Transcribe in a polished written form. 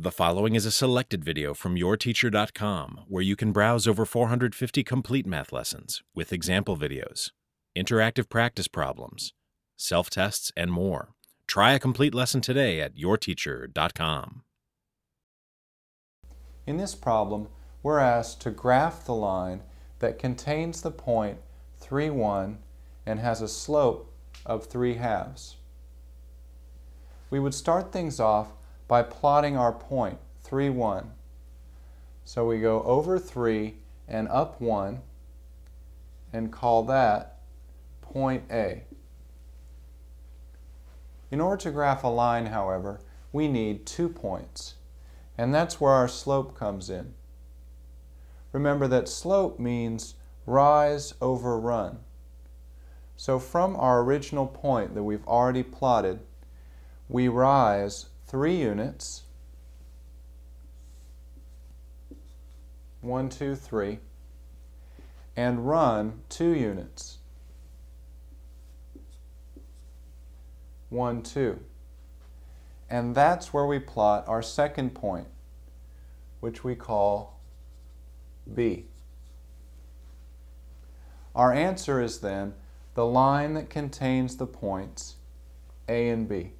The following is a selected video from yourteacher.com, where you can browse over 450 complete math lessons with example videos, interactive practice problems, self-tests, and more. Try a complete lesson today at yourteacher.com. In this problem, we're asked to graph the line that contains the point 3, 1 and has a slope of 3/2. We would start things off by plotting our point 3, 1. So we go over 3 and up 1 and call that point A. In order to graph a line, however, we need 2 points, and that's where our slope comes in. Remember that slope means rise over run. So from our original point that we've already plotted, we rise 3 units, 1, 2, 3, and run 2 units, 1, 2. And that's where we plot our second point, which we call B. Our answer is then the line that contains the points A and B.